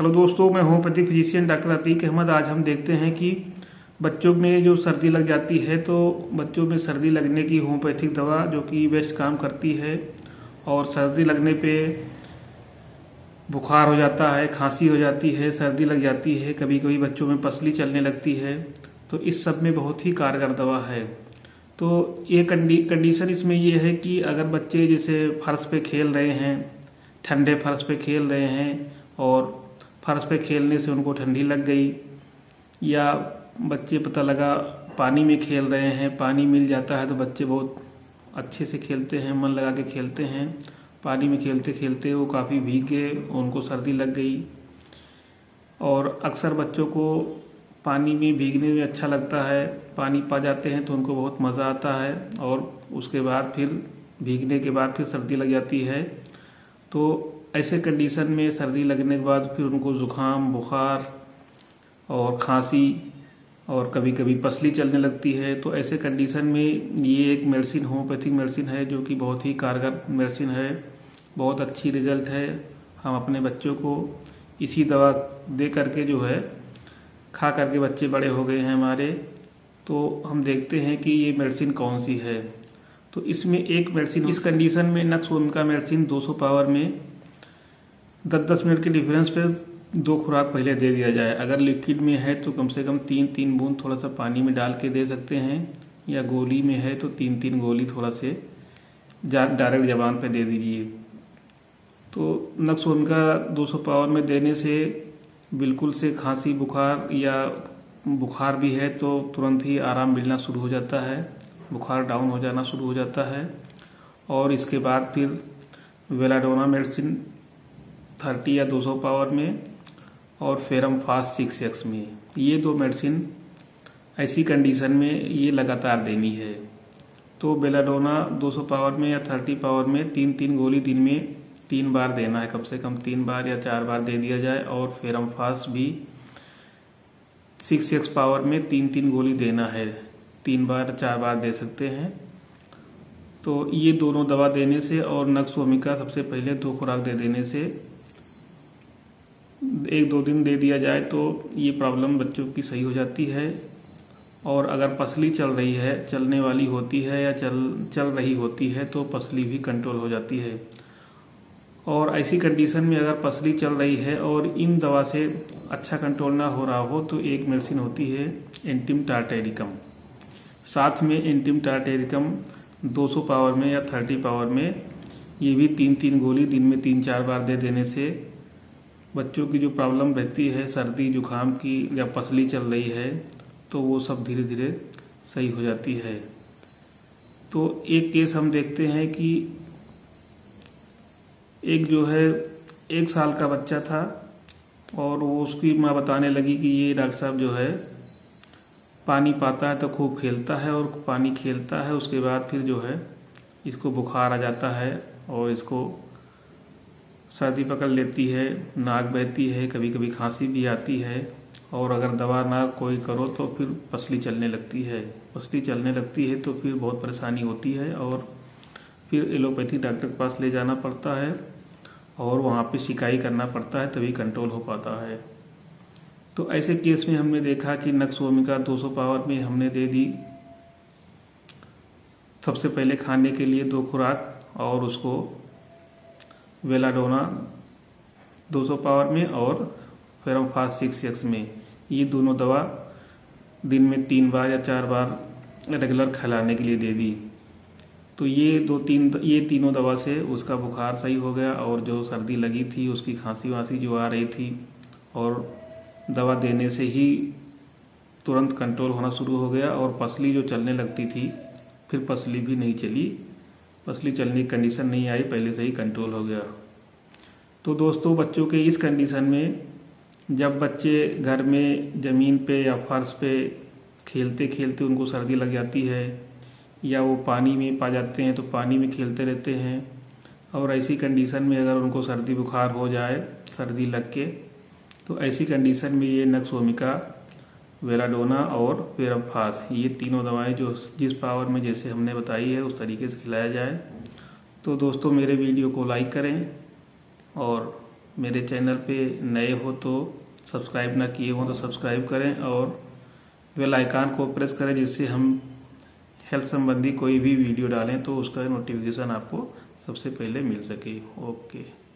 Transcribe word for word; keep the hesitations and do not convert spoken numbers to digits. Hello दोस्तों, मैं homeopathic physician doctor Atiq Ahmad. आज हम देखते हैं कि बच्चों में जो सर्दी लग जाती है तो बच्चों में सर्दी लगने की होम्योपैथिक दवा जो कि बेस्ट काम करती है। और सर्दी लगने पे बुखार हो जाता है, खांसी हो जाती है, सर्दी लग जाती है, कभी कभी बच्चों में पसली चलने लगती है, तो इस सब में बहुत ही कारगर दवा है। तो ये कंडीशन इसमें ये है कि अगर बच्चे जैसे फर्श पे खेल रहे हैं, ठंडे फर्श पे खेल रहे हैं और फर्श पे खेलने से उनको ठंडी लग गई, या बच्चे पता लगा पानी में खेल रहे हैं, पानी मिल जाता है तो बच्चे बहुत अच्छे से खेलते हैं, मन लगा के खेलते हैं, पानी में खेलते खेलते वो काफ़ी भीग गए, उनको सर्दी लग गई। और अक्सर बच्चों को पानी में भीगने में अच्छा लगता है, पानी पा जाते हैं तो उनको बहुत मज़ा आता है, और उसके बाद फिर भीगने के बाद फिर सर्दी लग जाती है। तो ऐसे कंडीशन में सर्दी लगने के बाद फिर उनको ज़ुकाम, बुखार और खांसी और कभी कभी पसली चलने लगती है। तो ऐसे कंडीशन में ये एक मेडिसिन, होम्योपैथिक मेडिसिन है जो कि बहुत ही कारगर मेडिसिन है, बहुत अच्छी रिजल्ट है। हम अपने बच्चों को इसी दवा दे करके जो है खा करके बच्चे बड़े हो गए हैं हमारे। तो हम देखते हैं कि ये मेडिसिन कौन सी है। तो इसमें एक मेडिसिन इस कंडीशन में नक्स वोमिका मेडिसिन दो सौ पावर में दस दस मिनट के डिफरेंस पे दो खुराक पहले दे दिया जाए। अगर लिक्विड में है तो कम से कम तीन तीन बूंद थोड़ा सा पानी में डाल के दे सकते हैं, या गोली में है तो तीन तीन गोली थोड़ा से डायरेक्ट जबान पे दे दीजिए। तो नक्स वोमिका दो सौ पावर में देने से बिल्कुल से खांसी, बुखार या बुखार भी है तो तुरंत ही आराम मिलना शुरू हो जाता है, बुखार डाउन हो जाना शुरू हो जाता है। और इसके बाद फिर बेलाडोना मेडिसिन तीस या दो सौ पावर में और फेरम फास्ट सिक्स एक्स में, ये दो मेडिसिन ऐसी कंडीशन में ये लगातार देनी है। तो बेलाडोना दो सौ पावर में या तीस पावर में तीन तीन गोली दिन में तीन बार देना है, कम से कम तीन बार या चार बार दे दिया जाए। और फेरम फास्ट भी सिक्स एक्स पावर में तीन तीन गोली देना है, तीन बार चार बार दे सकते हैं। तो ये दोनों दवा देने से और नक्स वोमिका सबसे पहले दो खुराक दे देने से एक दो दिन दे दिया जाए तो ये प्रॉब्लम बच्चों की सही हो जाती है। और अगर पसली चल रही है, चलने वाली होती है या चल चल रही होती है तो पसली भी कंट्रोल हो जाती है। और ऐसी कंडीशन में अगर पसली चल रही है और इन दवा से अच्छा कंट्रोल ना हो रहा हो तो एक मेडिसिन होती है एंटीम टार्टेरिकम। साथ में एंटीम टार्टेरिकम दो सौ पावर में या तीस पावर में ये भी तीन तीन गोली दिन में तीन चार बार दे देने से बच्चों की जो प्रॉब्लम रहती है सर्दी जुकाम की या पसली चल रही है तो वो सब धीरे धीरे सही हो जाती है। तो एक केस हम देखते हैं कि एक जो है एक साल का बच्चा था और वो उसकी माँ बताने लगी कि ये डॉक्टर साहब जो है पानी पाता है तो खूब खेलता है और पानी खेलता है, उसके बाद फिर जो है इसको बुखार आ जाता है और इसको सर्दी पकड़ लेती है, नाक बहती है, कभी कभी खांसी भी आती है। और अगर दवा ना कोई करो तो फिर पसली चलने लगती है, पसली चलने लगती है तो फिर बहुत परेशानी होती है और फिर एलोपैथी डॉक्टर के पास ले जाना पड़ता है और वहाँ पे शिकायत करना पड़ता है, तभी कंट्रोल हो पाता है। तो ऐसे केस में हमने देखा कि नक्स वोमिका दो सौ पावर में हमने दे दी सबसे पहले खाने के लिए दो खुराक, और उसको बेलाडोना दो सौ पावर में और फेरम फास्ट सिक्स एक्स में, ये दोनों दवा दिन में तीन बार या चार बार रेगुलर खिलाने के लिए दे दी। तो ये दो तीन ये तीनों दवा से उसका बुखार सही हो गया और जो सर्दी लगी थी, उसकी खांसी वांसी जो आ रही थी और दवा देने से ही तुरंत कंट्रोल होना शुरू हो गया। और पसली जो चलने लगती थी फिर पसली भी नहीं चली, पसली चलने की कंडीशन नहीं आई, पहले से ही कंट्रोल हो गया। तो दोस्तों, बच्चों के इस कंडीशन में जब बच्चे घर में ज़मीन पे या फर्श पे खेलते खेलते उनको सर्दी लग जाती है, या वो पानी में पा जाते हैं तो पानी में खेलते रहते हैं, और ऐसी कंडीशन में अगर उनको सर्दी बुखार हो जाए, सर्दी लग के, तो ऐसी कंडीशन में ये नक्स वोमिका, बेलाडोना और फेरम फास्ट, ये तीनों दवाएं जो जिस पावर में जैसे हमने बताई है उस तरीके से खिलाया जाए। तो दोस्तों, मेरे वीडियो को लाइक करें और मेरे चैनल पे नए हो तो सब्सक्राइब ना किए हो तो सब्सक्राइब करें और बेल आइकन को प्रेस करें, जिससे हम हेल्थ संबंधी कोई भी वीडियो डालें तो उसका नोटिफिकेशन आपको सबसे पहले मिल सके। ओके।